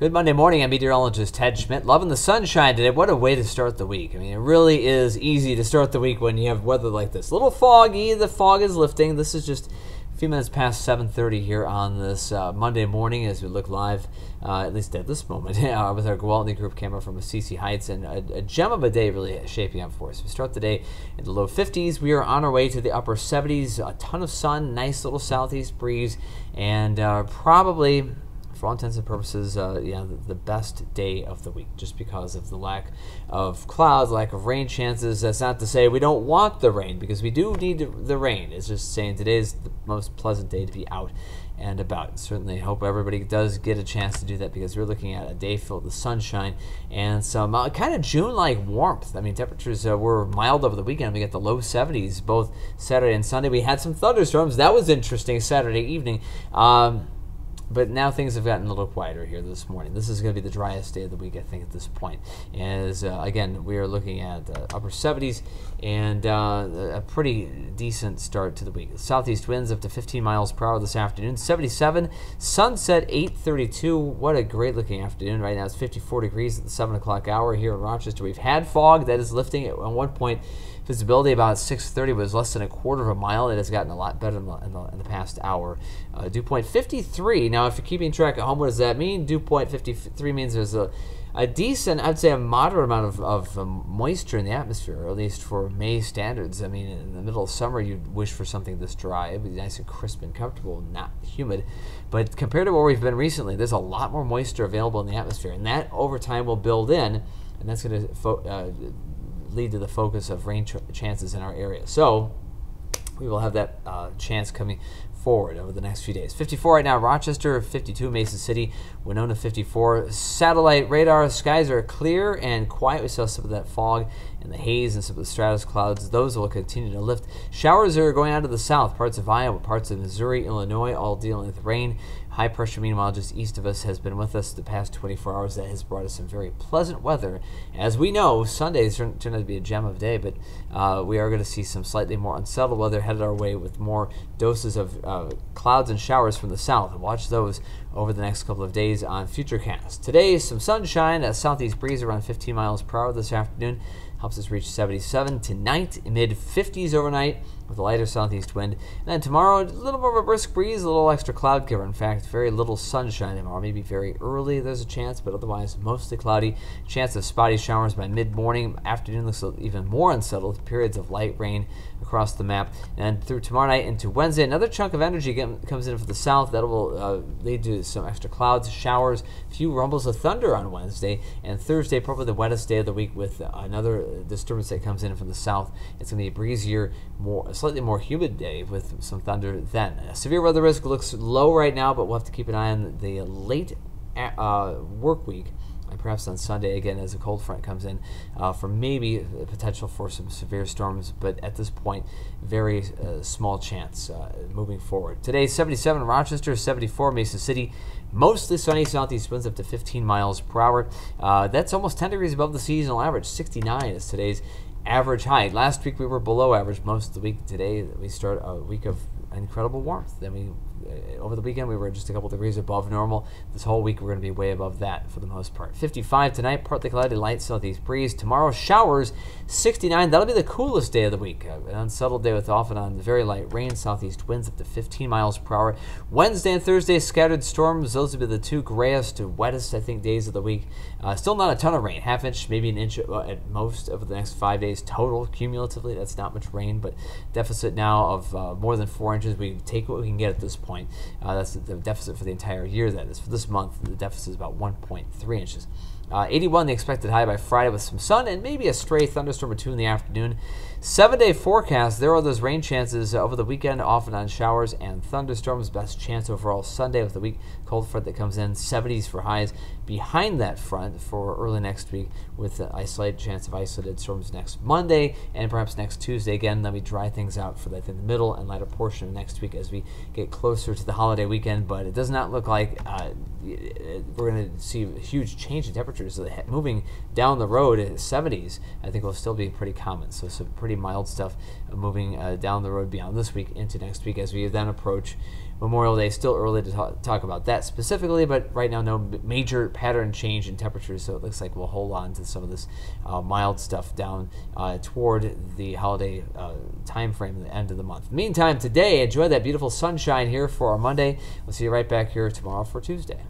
Good Monday morning, I'm meteorologist Ted Schmidt. Loving the sunshine today. What a way to start the week. I mean, it really is easy to start the week when you have weather like this. A little foggy, the fog is lifting. This is just a few minutes past 7:30 here on this Monday morning as we look live, at least at this moment, with our Gualdi group camera from Assisi Heights. And a gem of a day really shaping up for us. We start the day in the low 50s. We are on our way to the upper 70s. A ton of sun, nice little southeast breeze, and probably, for all intents and purposes, the best day of the week, just because of the lack of clouds, lack of rain chances. That's not to say we don't want the rain, because we do need the rain. It's just saying today's the most pleasant day to be out and about. Certainly hope everybody does get a chance to do that, because we're looking at a day filled with sunshine and some kind of June-like warmth. I mean, temperatures were mild over the weekend. We got the low 70s both Saturday and Sunday. We had some thunderstorms. That was interesting Saturday evening. But now things have gotten a little quieter here this morning. This is going to be the driest day of the week, I think, at this point. As, again, we are looking at the upper 70s and a pretty decent start to the week. Southeast winds up to 15 miles per hour this afternoon. 77, sunset 8:32. What a great-looking afternoon. Right now it's 54 degrees at the 7 o'clock hour here in Rochester. We've had fog that is lifting. At one point, visibility about 6:30 was less than a quarter of a mile. It has gotten a lot better in the past hour. Dew point 53. Now, if you're keeping track at home, what does that mean? Dew point 53 means there's a decent, I'd say a moderate amount of moisture in the atmosphere, or at least for May standards. I mean, in the middle of summer, you'd wish for something this dry. It'd be nice and crisp and comfortable, not humid. But compared to where we've been recently, there's a lot more moisture available in the atmosphere, and that over time will build in, and that's going to lead to the focus of rain chances in our area. So we will have that chance coming forward over the next few days. 54 right now, Rochester, 52, Mason City, Winona 54. Satellite radar, skies are clear and quiet. We saw some of that fog and the haze and some of the stratus clouds. Those will continue to lift. Showers are going out to the south, parts of Iowa, parts of Missouri, Illinois, all dealing with rain. High pressure, meanwhile, just east of us has been with us the past 24 hours. That has brought us some very pleasant weather. As we know, Sundays turn out to be a gem of a day, but we are going to see some slightly more unsettled weather headed our way with more doses of clouds and showers from the south. Watch those over the next couple of days on Futurecast. Today, some sunshine, a southeast breeze around 15 miles per hour this afternoon. Helps us reach 77 tonight, mid-50s overnight with a lighter southeast wind. And then tomorrow, a little more of a brisk breeze, a little extra cloud cover. In fact, very little sunshine tomorrow. Maybe very early there's a chance, but otherwise mostly cloudy. Chance of spotty showers by mid-morning. Afternoon looks even more unsettled. Periods of light rain across the map. And through tomorrow night into Wednesday, another chunk of energy comes in from the south. That will lead to some extra clouds, showers, a few rumbles of thunder on Wednesday. And Thursday, probably the wettest day of the week with another disturbance that comes in from the south. It's going to be a breezier, slightly more humid day with some thunder then. Severe weather risk looks low right now, but we'll have to keep an eye on the late work week, and perhaps on Sunday again as a cold front comes in for maybe the potential for some severe storms, but at this point, very small chance moving forward. Today, 77 Rochester, 74 Mason City, mostly sunny southeast winds up to 15 miles per hour. That's almost 10 degrees above the seasonal average. 69 is today's average height. Last week we were below average most of the week. Today we start a week of incredible warmth. Then over the weekend we were just a couple degrees above normal. This whole week we're going to be way above that for the most part. 55 tonight, partly cloudy, light southeast breeze. Tomorrow showers, 69. That'll be the coolest day of the week. An unsettled day with off and on very light rain, southeast winds up to 15 miles per hour. Wednesday and Thursday, scattered storms. Those will be the two grayest and wettest, I think, days of the week. Still not a ton of rain. Half inch, maybe an inch at most over the next 5 days. Total cumulatively, that's not much rain, but deficit now of more than 4 inches. We take what we can get at this point. That's the deficit for the entire year. That is for this month. The deficit is about 1.3 inches. 81 the expected high by Friday with some sun and maybe a stray thunderstorm or two in the afternoon. 7-day forecast. There are those rain chances over the weekend, off and on showers and thunderstorms. Best chance overall Sunday with the weak cold front that comes in. 70s for highs behind that front for early next week with an isolated chance of isolated storms next Monday and perhaps next Tuesday again. Then we dry things out for that in the middle and latter portion of next week as we get closer to the holiday weekend. But it does not look like we're going to see a huge change in temperature. So moving down the road in the 70s, I think will still be pretty common. So some pretty mild stuff moving down the road beyond this week into next week as we then approach Memorial Day. Still early to talk about that specifically, but right now no major pattern change in temperatures, so it looks like we'll hold on to some of this mild stuff down toward the holiday time frame, the end of the month. Meantime, today, enjoy that beautiful sunshine here for our Monday. We'll see you right back here tomorrow for Tuesday.